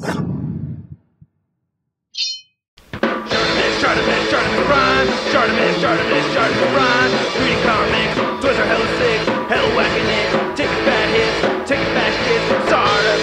Shartimus Prime, Shartimus Prime, 3D comics, toys are hella sick, hella whacking it, taking bad hits, taking back hits, Shartimus,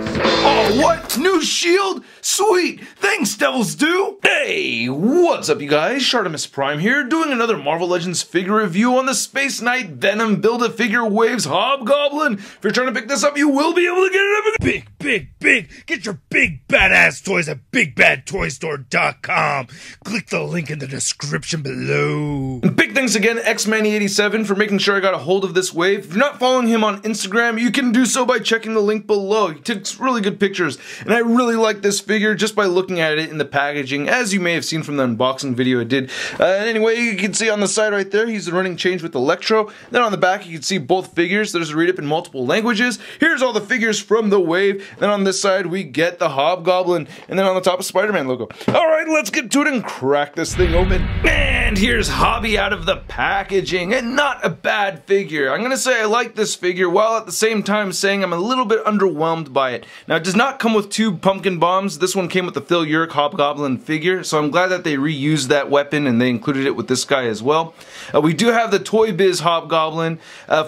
subscribe, oh, what? New shield? Sweet! Thanks, Devils Do! Hey, what's up, you guys? Shartimus Prime here, doing another Marvel Legends figure review on the Space Knight Venom Build-A-Figure Waves Hobgoblin. If you're trying to pick this up, you will be able to get it up again. Big! Get your big badass toys at bigbadtoystore.com. Click the link in the description below. Big thanks again, XManny87, for making sure I got a hold of this wave. If you're not following him on Instagram, you can do so by checking the link below. He takes really good pictures, and I really like this figure just by looking at it in the packaging, as you may have seen from the unboxing video I did. Anyway, you can see on the side right there, he's the running change with Electro. Then on the back, you can see both figures. There's a read-up in multiple languages. Here's all the figures from the wave. Then on this side, we get the Hobgoblin. And then on the top, a Spider-Man logo. All right, let's get to it and crack this thing open. And here's Hobby out of the packaging. And not a bad figure. I'm going to say I like this figure, while at the same time saying I'm a little bit underwhelmed by it. Now, it does not come with two pumpkin bombs. This one came with the Phil Urich Hobgoblin figure, so I'm glad that they reused that weapon and they included it with this guy as well. We do have the Toy Biz Hobgoblin.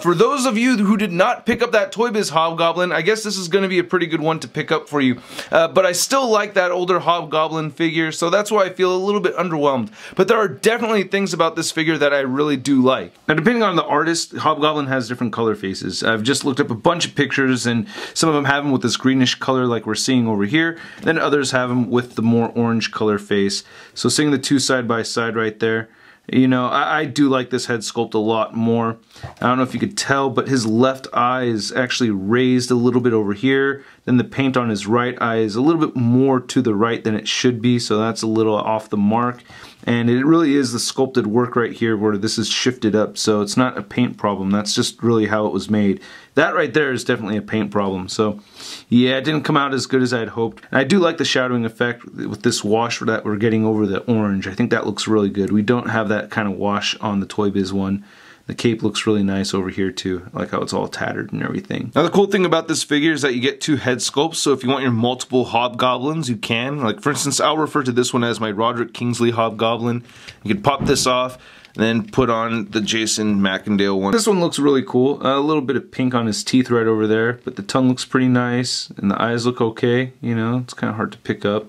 For those of you who did not pick up that Toy Biz Hobgoblin, I guess this is going to be a pretty good one to pick up for you. But I still like that older Hobgoblin figure, so that's why I feel a little bit underwhelmed. But there are definitely things about this figure that I really do like. Now, depending on the artist, Hobgoblin has different color faces. I've just looked up a bunch of pictures, and some of them have them with this greenish color like we're seeing over here. Then others have them with the more orange color face. So seeing the two side by side right there, you know, I do like this head sculpt a lot more. I don't know if you could tell, but his left eye is actually raised a little bit over here. Then the paint on his right eye is a little bit more to the right than it should be, so that's a little off the mark. And it really is the sculpted work right here where this is shifted up, so it's not a paint problem. That's just really how it was made. That right there is definitely a paint problem. So yeah, it didn't come out as good as I'd hoped. And I do like the shadowing effect with this wash that we're getting over the orange. I think that looks really good. We don't have that kind of wash on the Toy Biz one. The cape looks really nice over here too. I like how it's all tattered and everything. Now, the cool thing about this figure is that you get two head sculpts, so if you want your multiple Hobgoblins, you can. Like, for instance, I'll refer to this one as my Roderick Kingsley Hobgoblin. You can pop this off, then put on the Jason Macendale one. This one looks really cool. A little bit of pink on his teeth right over there, but the tongue looks pretty nice, and the eyes look okay. You know, it's kind of hard to pick up.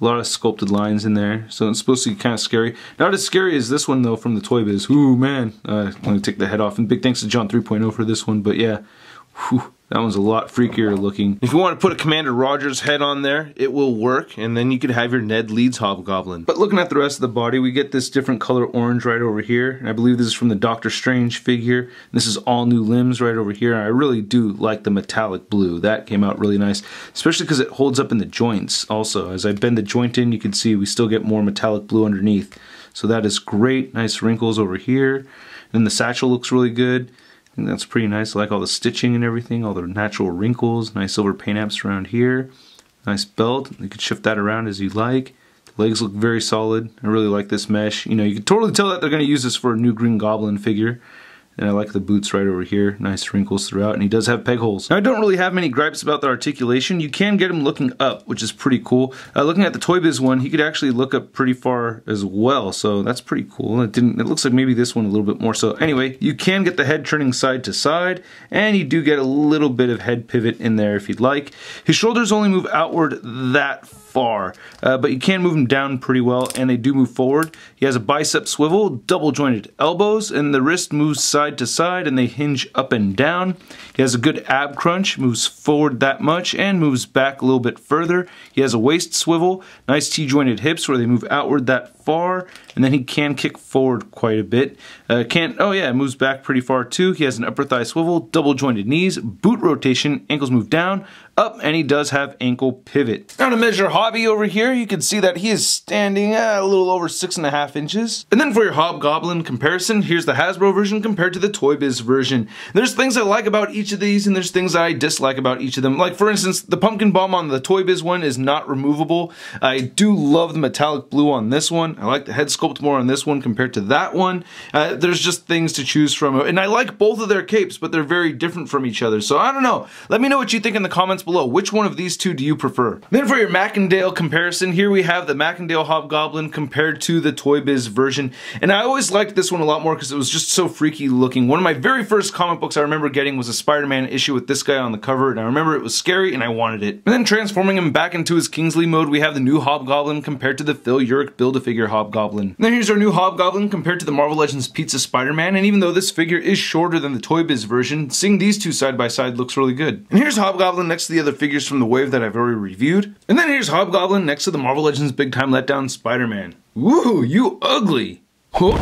A lot of sculpted lines in there, so it's supposed to be kind of scary. Not as scary as this one, though, from the Toy Biz. Ooh, man. I'm going to take the head off, and big thanks to John 3.0 for this one, but yeah. Whew. That one's a lot freakier looking. If you want to put a Commander Rogers head on there, it will work, and then you could have your Ned Leeds Hobgoblin. But looking at the rest of the body, we get this different color orange right over here, and I believe this is from the Doctor Strange figure. This is all new limbs right over here, and I really do like the metallic blue. That came out really nice, especially because it holds up in the joints also. As I bend the joint in, you can see we still get more metallic blue underneath. So that is great. Nice wrinkles over here. Then the satchel looks really good. I think that's pretty nice. I like all the stitching and everything, all the natural wrinkles, nice silver paint apps around here, nice belt. You could shift that around as you like. The legs look very solid. I really like this mesh. You know, you can totally tell that they're going to use this for a new Green Goblin figure. And I like the boots right over here. Nice wrinkles throughout, and he does have peg holes. Now, I don't really have many gripes about the articulation. You can get him looking up, which is pretty cool. Looking at the Toy Biz one, he could actually look up pretty far as well, so that's pretty cool. It looks like maybe this one a little bit more so. Anyway, you can get the head turning side to side, and you do get a little bit of head pivot in there if you'd like. His shoulders only move outward that far, but you can move them down pretty well, and they do move forward. He has a bicep swivel, double jointed elbows, and the wrist moves side to side, and they hinge up and down. He has a good ab crunch, moves forward that much, and moves back a little bit further. He has a waist swivel, nice T-jointed hips where they move outward that far, and then he can kick forward quite a bit. It moves back pretty far too. He has an upper thigh swivel, double jointed knees, boot rotation, ankles move down, up, and he does have ankle pivot. Now, to measure Hobby over here, you can see that he is standing a little over 6.5 inches. And then for your Hobgoblin comparison, here's the Hasbro version compared to the Toy Biz version. There's things I like about each of these, and there's things that I dislike about each of them. Like, for instance, the pumpkin bomb on the Toy Biz one is not removable. I do love the metallic blue on this one. one. I like the head sculpt more on this one compared to that one. There's just things to choose from. And I like both of their capes, but they're very different from each other. So I don't know. Let me know what you think in the comments below. Which one of these two do you prefer? Then for your Macendale comparison, here we have the Macendale Hobgoblin compared to the Toy Biz version. And I always liked this one a lot more because it was just so freaky looking. One of my very first comic books I remember getting was a Spider-Man issue with this guy on the cover. And I remember it was scary and I wanted it. And then transforming him back into his Kingsley mode, we have the new Hobgoblin compared to the Phil Urich Build-A-Figure Hobgoblin. And then here's our new Hobgoblin compared to the Marvel Legends Pizza Spider-Man, and even though this figure is shorter than the Toy Biz version, seeing these two side by side looks really good. And here's Hobgoblin next to the other figures from the wave that I've already reviewed. And then here's Hobgoblin next to the Marvel Legends Big Time Letdown Spider-Man. Woo, you ugly! Whoa.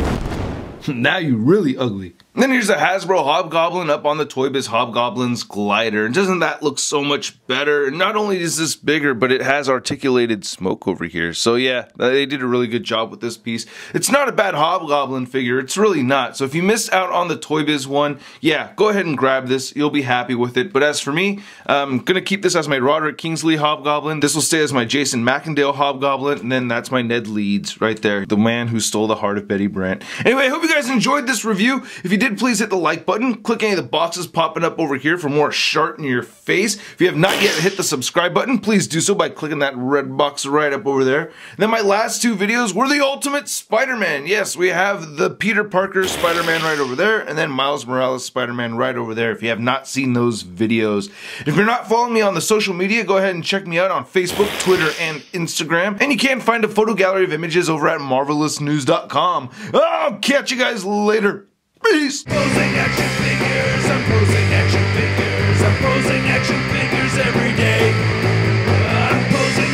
Now you really ugly. And then here's a Hasbro Hobgoblin up on the Toy Biz Hobgoblin's glider. And doesn't that look so much better? Not only is this bigger, but it has articulated smoke over here. So yeah, they did a really good job with this piece. It's not a bad Hobgoblin figure. It's really not. So if you missed out on the Toy Biz one, yeah, go ahead and grab this. You'll be happy with it. But as for me, I'm going to keep this as my Roderick Kingsley Hobgoblin. This will stay as my Jason Macendale Hobgoblin. And then that's my Ned Leeds right there. The man who stole the heart of Betty Brant. Anyway, I hope you guys enjoyed this review. If you did, please hit the like button. Click any of the boxes popping up over here for more Shart in your face. If you have not yet hit the subscribe button, please do so by clicking that red box right up over there. And then my last two videos were the Ultimate Spider-Man. Yes, we have the Peter Parker Spider-Man right over there, and then Miles Morales Spider-Man right over there if you have not seen those videos. If you're not following me on the social media, go ahead and check me out on Facebook, Twitter, and Instagram. And you can find a photo gallery of images over at MarvelousNews.com. I'll catch you guys later. Peace! I'm posing action figures every day. I'm posing action figures, I'm posing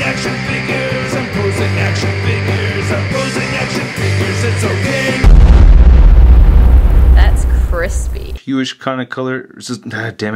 action figures, I'm posing action figures, it's okay. That's crispy. Hueish kind of color, damn it.